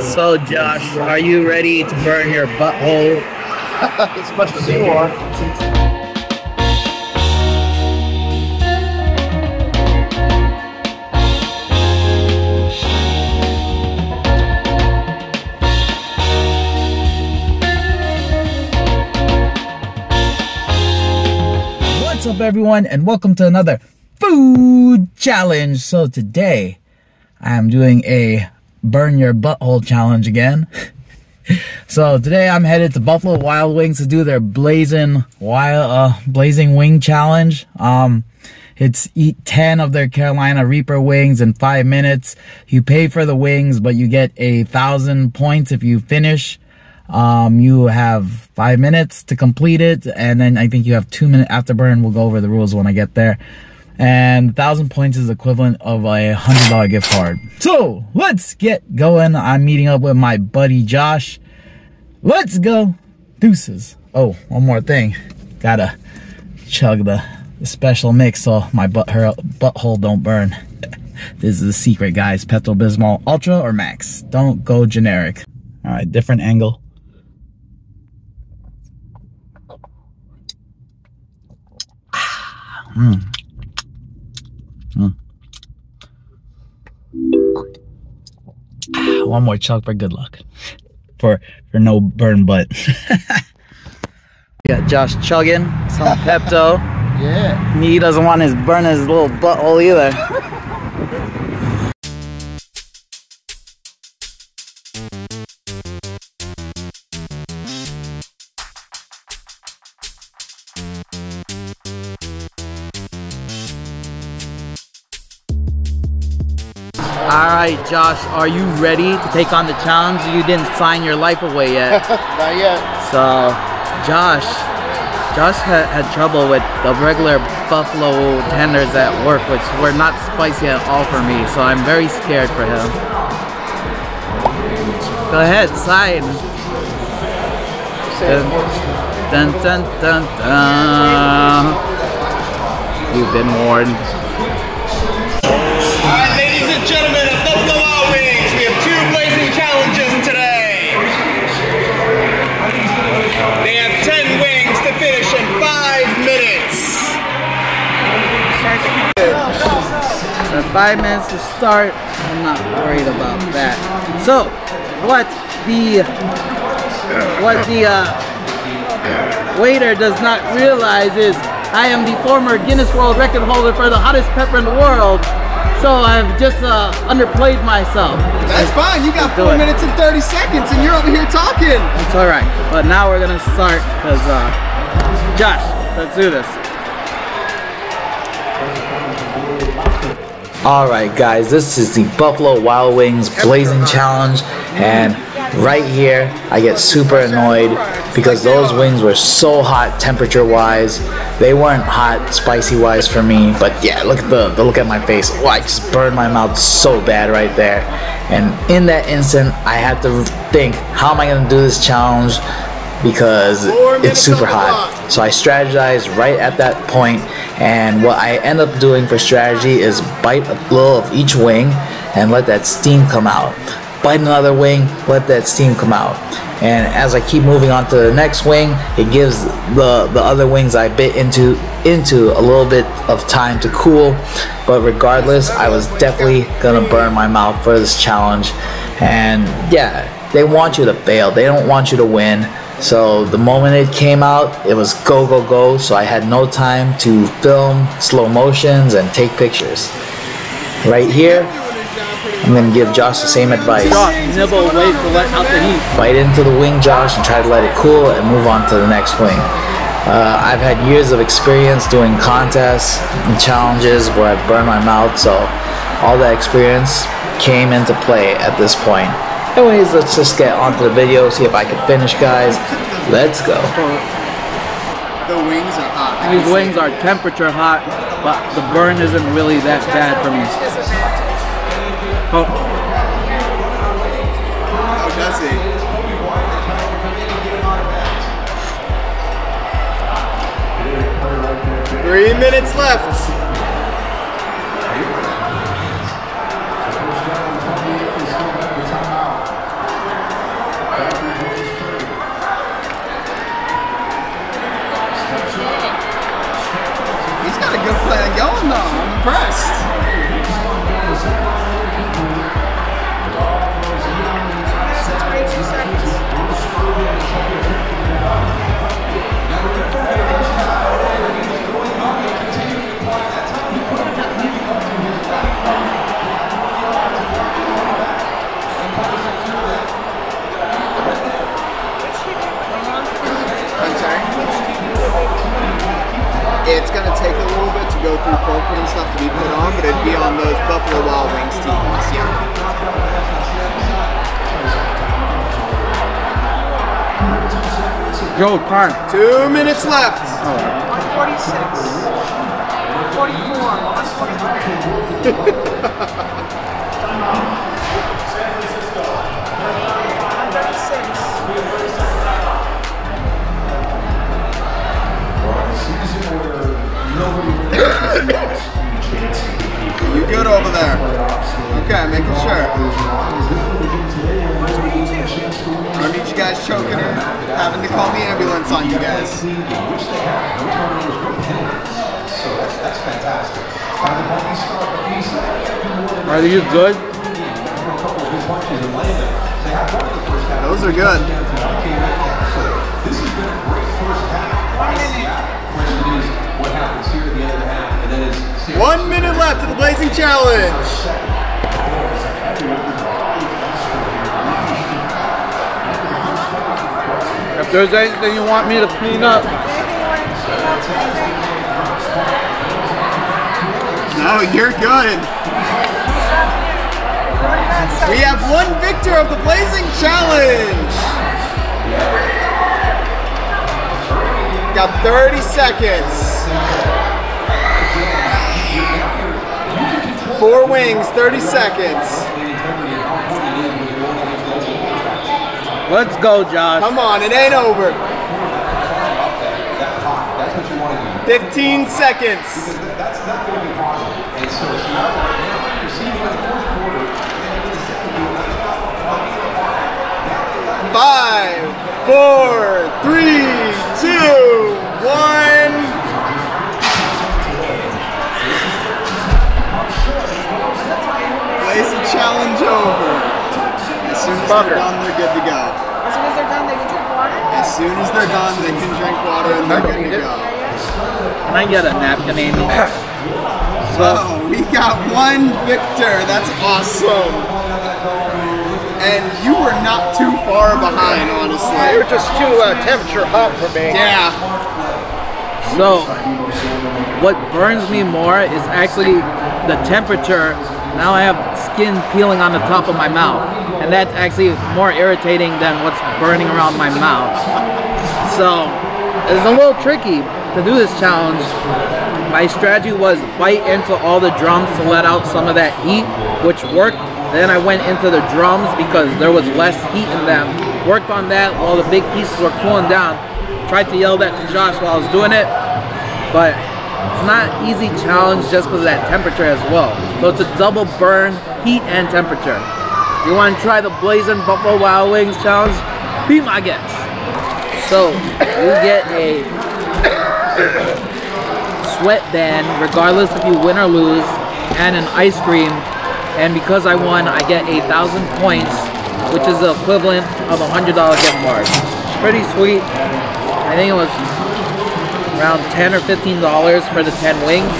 So, Josh, are you ready to burn your butthole? As much as you are. What's up, everyone, and welcome to another food challenge. So today, I am doing a burn your butthole challenge again. So today I'm headed to Buffalo Wild Wings to do their blazing wing challenge. It's eat 10 of their Carolina Reaper wings in 5 minutes. You pay for the wings, but you get 1,000 points if you finish. You have 5 minutes to complete it, and then I think you have 2 minute afterburn. We'll go over the rules when I get there. And 1,000 points is equivalent of a $100 gift card. So let's get going. I'm meeting up with my buddy Josh. Let's go. Deuces. Oh, one more thing. Gotta chug the special mix so my butthole don't burn. This is the secret, guys. Pepto Bismol Ultra or Max. Don't go generic. All right, different angle. One more chug for good luck. For no burn butt. We got Josh chugging some Pepto. Yeah. He doesn't want his burn his little butthole either. Alright, Josh, are you ready to take on the challenge? You didn't sign your life away yet. Not yet. So, Josh had trouble with the regular buffalo tenders at work, which were not spicy at all for me, so I'm very scared for him. Go ahead, sign. Dun, dun, dun, dun. You've been warned. Gentlemen of Buffalo Wild Wings, we have 2 blazing challenges today. They have 10 wings to finish in 5 minutes. 5 minutes to start. I'm not worried about that. So, what the waiter does not realize is I am the former Guinness World Record holder for the hottest pepper in the world. So I've just underplayed myself. That's fine. You got 4 minutes and 30 seconds and you're over here talking. It's all right. But now we're going to start because, Josh, let's do this. All right, guys, this is the Buffalo Wild Wings Blazing Challenge. And right here, I get super annoyed because those wings were so hot temperature-wise. They weren't hot, spicy-wise for me, but yeah, look at the look at my face. Oh, I just burned my mouth so bad right there. And in that instant, I had to think, how am I gonna do this challenge? Because it's super hot. So I strategized right at that point, and what I end up doing for strategy is bite a little of each wing and let that steam come out. Bite another wing, let that steam come out. And as I keep moving on to the next wing, it gives the other wings I bit into a little bit of time to cool. But regardless, I was definitely gonna burn my mouth for this challenge. And yeah, they want you to fail. They don't want you to win. So the moment it came out, it was go, go, go. So I had no time to film slow motions and take pictures. Right here, I'm going to give Josh the same advice. Nibble, wait to let out the heat. Bite into the wing, Josh, and try to let it cool and move on to the next wing. I've had years of experience doing contests and challenges where I've burned my mouth, so all that experience came into play at this point. Anyways, let's just get on to the video, see if I can finish, guys. Let's go. The wings are hot. These wings are temperature hot, but the burn isn't really that bad for me. Oh. Oh, that's it. Mm-hmm. 3 minutes left. through corporate and stuff to be put on, but it'd be on those Buffalo Wild Wings teams, yeah. Go, time. 2 minutes left. Oh. 146. 144. 144. You good over there? Okay, making sure. I don't need you guys choking or having to call the ambulance on you guys. That's fantastic. Are these good? Those are good. This has been a great first half. What happens here at the end of the half, and then it's 1 minute left of the Blazin Challenge. If there's anything you want me to clean up. No, you're good. We have one victor of the Blazin Challenge. Got 30 seconds. 4 wings, 30 seconds. Let's go, Josh. Come on, it ain't over. 15 seconds. As soon as they're done, they can drink water and they're good to go. Can I get a napkin, Amy? So we got one victor. That's awesome. And you were not too far behind, honestly. You're just too temperature hot for me. Yeah. So what burns me more is actually the temperature. Now I have skin peeling on the top of my mouth, and that's actually more irritating than what's burning around my mouth. So it's a little tricky to do this challenge. My strategy was bite into all the drums to let out some of that heat, which worked. Then I went into the drums because there was less heat in them. Worked on that while the big pieces were cooling down. Tried to yell that to Josh while I was doing it, but it's not an easy challenge just because of that temperature as well. So it's a double burn, heat and temperature. If you want to try the Blazin Buffalo Wild Wings challenge, be my guest. So you get a sweatband, regardless if you win or lose, and an ice cream. And because I won, I get 1,000 points, which is the equivalent of a $100 gift card. Pretty sweet. I think it was around $10 or $15 for the 10 wings.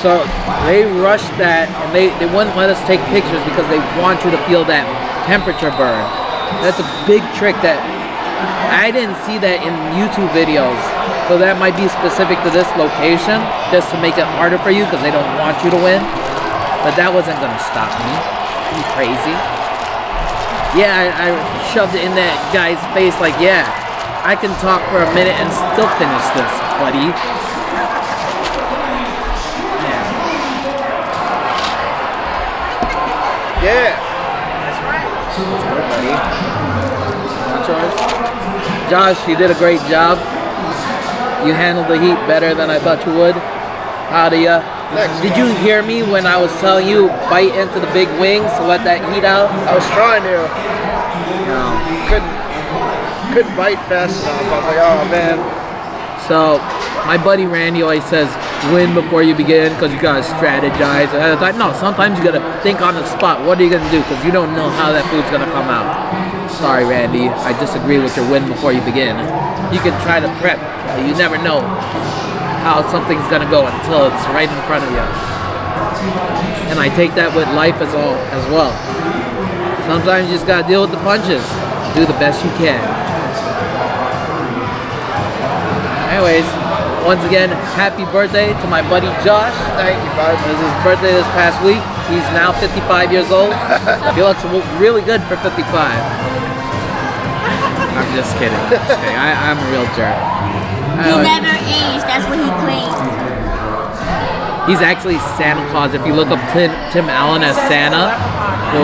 So they rushed that, and they wouldn't let us take pictures because they want you to feel that temperature burn. That's a big trick that I didn't see that in YouTube videos. So that might be specific to this location just to make it harder for you because they don't want you to win. But that wasn't gonna stop me. Are you crazy? Yeah, I shoved it in that guy's face like, yeah, I can talk for a minute and still finish this, buddy. Yeah. Yeah. That's right. That's good, buddy. Josh, you did a great job. You handled the heat better than I thought you would. How do ya? Did you hear me when I was telling you bite into the big wings to let that heat out? I was trying to. No. Couldn't. Couldn't bite fast enough. I was like, oh man. So my buddy Randy always says, win before you begin because you gotta strategize. And I thought, no, sometimes you gotta think on the spot. What are you gonna do? Because you don't know how that food's gonna come out. Sorry, Randy. I disagree with your win before you begin. You can try to prep, but you never know how something's gonna go until it's right in front of you. And I take that with life as well. Sometimes you just gotta deal with the punches. Do the best you can. Anyways, Once again, happy birthday to my buddy Josh. Thank you, buddy. It was his birthday this past week. He's now 55 years old. He looks really good for 55. I'm just kidding. I'm a real jerk. He never aged. That's what he claims. He's actually Santa Claus. If you look up Tim Allen as Santa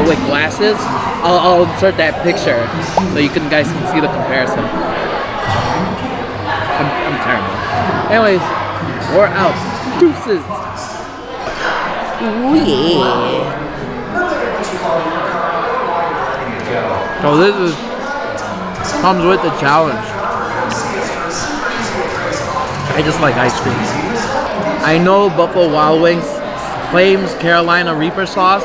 with glasses, I'll insert that picture so you guys can see the comparison. I'm terrible. Anyways, we're out. Deuces. Ooh, yeah. So this comes with a challenge. I just like ice cream. I know Buffalo Wild Wings claims Carolina Reaper sauce,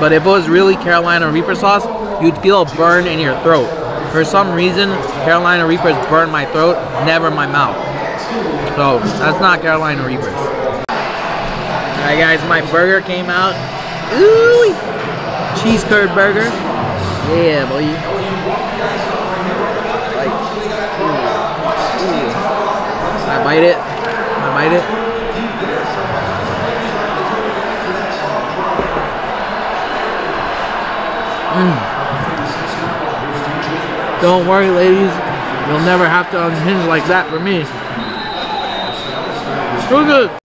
but if it was really Carolina Reaper sauce, you'd feel a burn in your throat. For some reason, Carolina Reapers burn my throat, never my mouth. So, that's not Carolina Reapers. Alright guys, my burger came out. Ooh! Cheese curd burger. Yeah, boy. Like, ooh. Ooh. I bite it. Don't worry, ladies. You'll never have to unhinge like that for me. So good.